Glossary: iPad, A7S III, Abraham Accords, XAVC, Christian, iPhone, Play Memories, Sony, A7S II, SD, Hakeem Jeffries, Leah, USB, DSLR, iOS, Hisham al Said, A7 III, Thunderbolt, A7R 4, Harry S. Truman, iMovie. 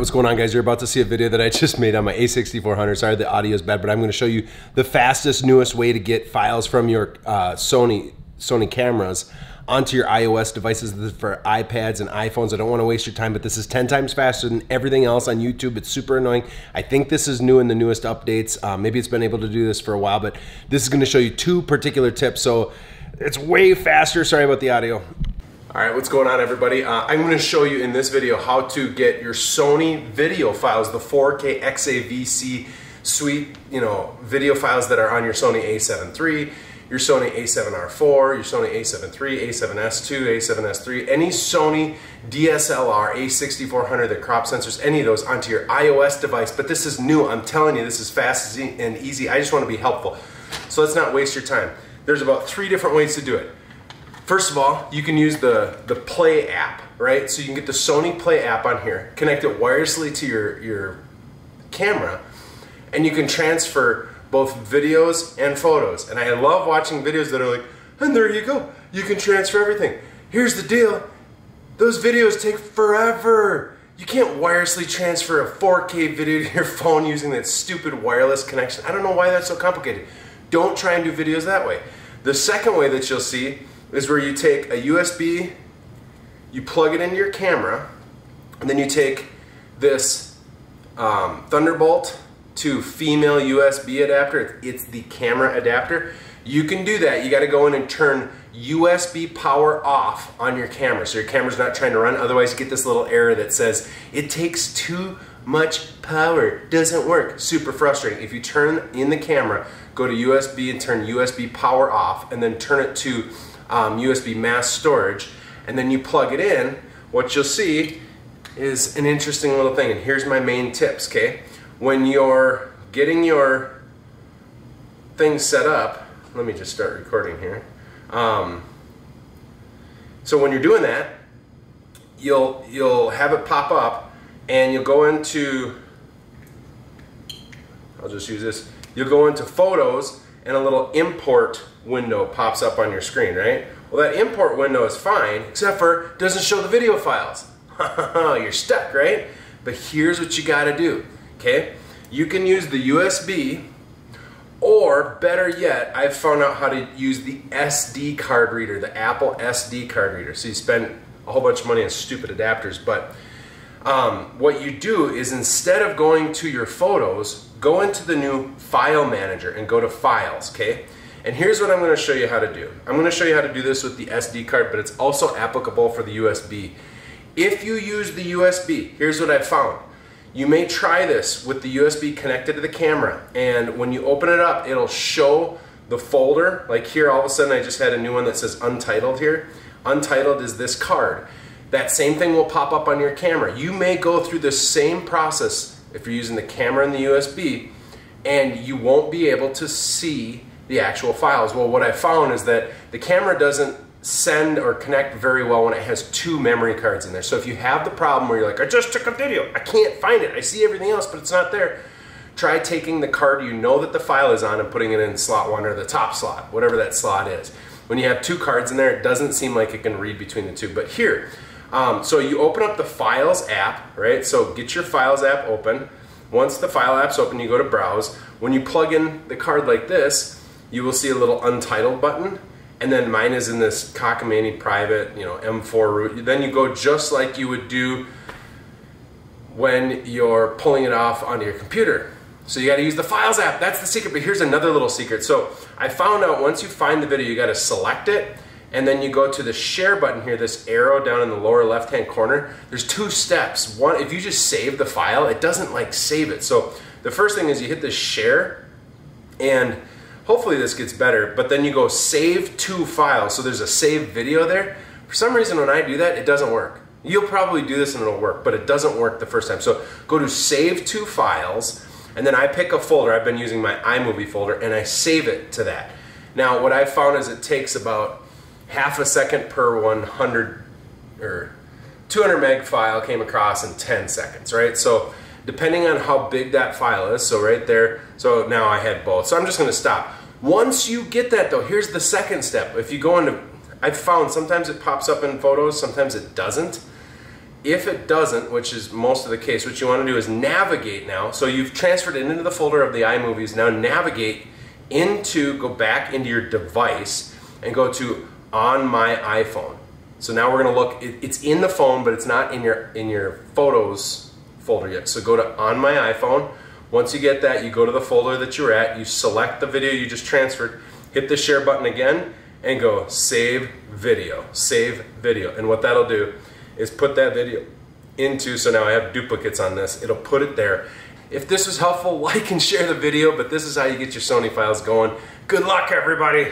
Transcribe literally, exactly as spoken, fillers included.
What's going on, guys? You're about to see a video that I just made on my A sixty-four hundred. Sorry the audio is bad, but I'm going to show you the fastest, newest way to get files from your uh, Sony Sony cameras onto your iOS devices. This is for iPads and iPhones. I don't want to waste your time, but this is ten times faster than everything else on YouTube. It's super annoying. I think this is new in the newest updates. Um, maybe it's been able to do this for a while, but this is going to show you two particular tips. So it's way faster. Sorry about the audio. All right, what's going on, everybody? Uh, I'm gonna show you in this video how to get your Sony video files, the four K X A V C suite, you know, video files that are on your Sony A seven three, your Sony A seven R four, your Sony A seven three, A seven S two, A seven S three, any Sony D S L R, A sixty-four hundred, the crop sensors, any of those onto your iOS device. But this is new, I'm telling you, this is fast and easy. I just wanna be helpful. So let's not waste your time. There's about three different ways to do it. First of all, you can use the, the Play app, right? So you can get the Sony Play app on here, connect it wirelessly to your, your camera, and you can transfer both videos and photos. And I love watching videos that are like, and there you go, you can transfer everything. Here's the deal, those videos take forever. You can't wirelessly transfer a four K video to your phone using that stupid wireless connection. I don't know why that's so complicated. Don't try and do videos that way. The second way that you'll see is where you take a U S B, you plug it into your camera, and then you take this um, Thunderbolt to female U S B adapter. It's the camera adapter. You can do that. You gotta go in and turn U S B power off on your camera so your camera's not trying to run. Otherwise you get this little error that says, it takes too much power, doesn't work. Super frustrating. If you turn in the camera, go to U S B and turn U S B power off, and then turn it to Um, U S B mass storage, and then you plug it in, what you'll see is an interesting little thing. And here's my main tips, okay? When you're getting your thing set up, let me just start recording here. Um, so when you're doing that, you'll, you'll have it pop up, and you'll go into, I'll just use this, you'll go into Photos, and a little import window pops up on your screen, right? Well, that import window is fine, except for it doesn't show the video files. You're stuck, right? But here's what you gotta do, okay? You can use the U S B, or better yet, I've found out how to use the S D card reader, the Apple S D card reader. So you spend a whole bunch of money on stupid adapters, but um, what you do is, instead of going to your photos, go into the new file manager and go to Files, okay? And here's what I'm going to show you how to do. I'm going to show you how to do this with the S D card, but it's also applicable for the U S B. If you use the U S B, here's what I've found. You may try this with the U S B connected to the camera, and when you open it up, it'll show the folder. Like here, all of a sudden, I just had a new one that says Untitled here. Untitled is this card. That same thing will pop up on your camera. You may go through the same process if you're using the camera and the U S B, and you won't be able to see the actual files. Well, what I found is that the camera doesn't send or connect very well when it has two memory cards in there. So if you have the problem where you're like, I just took a video, I can't find it, I see everything else, but it's not there, try taking the card you know that the file is on and putting it in slot one or the top slot, whatever that slot is. When you have two cards in there, it doesn't seem like it can read between the two. But here, um, so you open up the Files app, right? So get your Files app open. Once the File app's open, you go to Browse. When you plug in the card like this, you will see a little Untitled button, and then mine is in this cockamamie private, you know, M four root. Then you go just like you would do when you're pulling it off onto your computer. So you gotta use the Files app, that's the secret. But here's another little secret. So I found out once you find the video, you gotta select it, and then you go to the Share button here, this arrow down in the lower left-hand corner. There's two steps. One, if you just save the file, it doesn't like save it. So the first thing is you hit this Share, and hopefully this gets better, but then you go Save to File. So there's a Save Video there. For some reason when I do that, it doesn't work. You'll probably do this and it'll work, but it doesn't work the first time. So go to Save to Files, and then I pick a folder. I've been using my iMovie folder, and I save it to that. Now what I've found is it takes about half a second per one hundred or two hundred meg file came across in ten seconds, right? So depending on how big that file is, so right there, so now I had both. So I'm just gonna stop. Once you get that though, here's the second step. If you go into, I've found sometimes it pops up in Photos, sometimes it doesn't. If it doesn't, which is most of the case, what you want to do is navigate now. So you've transferred it into the folder of the iMovies. Now navigate into, go back into your device and go to On My iPhone. So now we're going to look, it, it's in the phone, but it's not in your, in your Photos folder yet. So go to On My iPhone. Once you get that, you go to the folder that you're at, you select the video you just transferred, hit the share button again, and go save video, save video. And what that'll do is put that video into, so now I have duplicates on this, it'll put it there. If this was helpful, like and share the video, but this is how you get your Sony files going. Good luck, everybody.